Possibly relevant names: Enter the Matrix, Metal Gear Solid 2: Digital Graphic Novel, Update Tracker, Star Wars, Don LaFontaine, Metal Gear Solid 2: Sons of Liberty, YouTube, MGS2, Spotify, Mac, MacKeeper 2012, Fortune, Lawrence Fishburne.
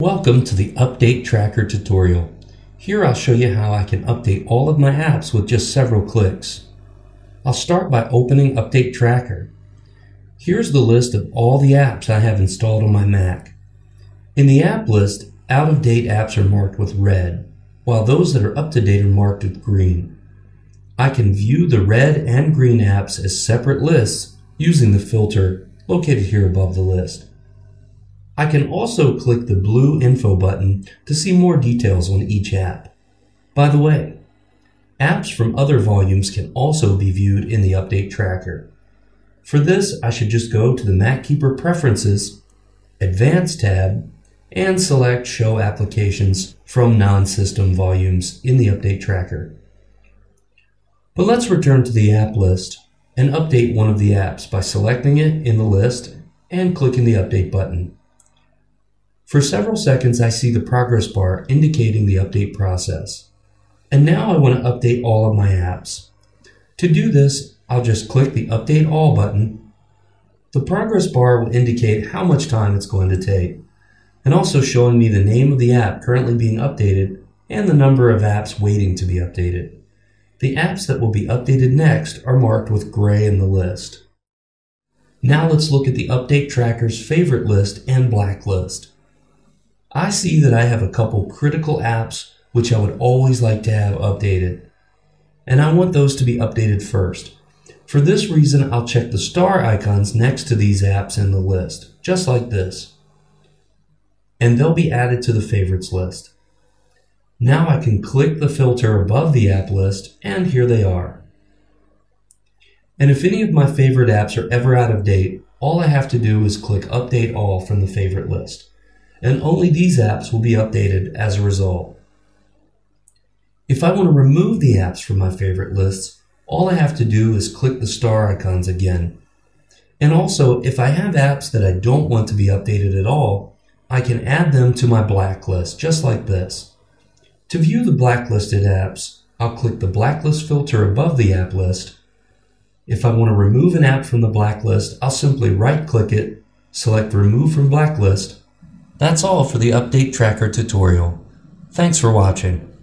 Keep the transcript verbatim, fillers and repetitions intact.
Welcome to the Update Tracker tutorial. Here I'll show you how I can update all of my apps with just several clicks. I'll start by opening Update Tracker. Here's the list of all the apps I have installed on my Mac. In the app list, out-of-date apps are marked with red, while those that are up-to-date are marked with green. I can view the red and green apps as separate lists using the filter located here above the list. I can also click the blue info button to see more details on each app. By the way, apps from other volumes can also be viewed in the Update Tracker. For this, I should just go to the MacKeeper Preferences, Advanced tab, and select Show Applications from Non-System Volumes in the Update Tracker. But let's return to the app list and update one of the apps by selecting it in the list and clicking the Update button. For several seconds, I see the progress bar indicating the update process. And now I want to update all of my apps. To do this, I'll just click the Update All button. The progress bar will indicate how much time it's going to take, and also showing me the name of the app currently being updated and the number of apps waiting to be updated. The apps that will be updated next are marked with gray in the list. Now let's look at the Update Tracker's favorite list and blacklist. I see that I have a couple critical apps which I would always like to have updated, and I want those to be updated first. For this reason, I'll check the star icons next to these apps in the list, just like this, and they'll be added to the favorites list. Now I can click the filter above the app list, and here they are. And if any of my favorite apps are ever out of date, all I have to do is click Update All from the favorite list, and only these apps will be updated as a result. If I want to remove the apps from my favorite lists, all I have to do is click the star icons again. And also, if I have apps that I don't want to be updated at all, I can add them to my blacklist, just like this. To view the blacklisted apps, I'll click the blacklist filter above the app list. If I want to remove an app from the blacklist, I'll simply right-click it, select Remove from Blacklist. That's all for the Update Tracker tutorial. Thanks for watching.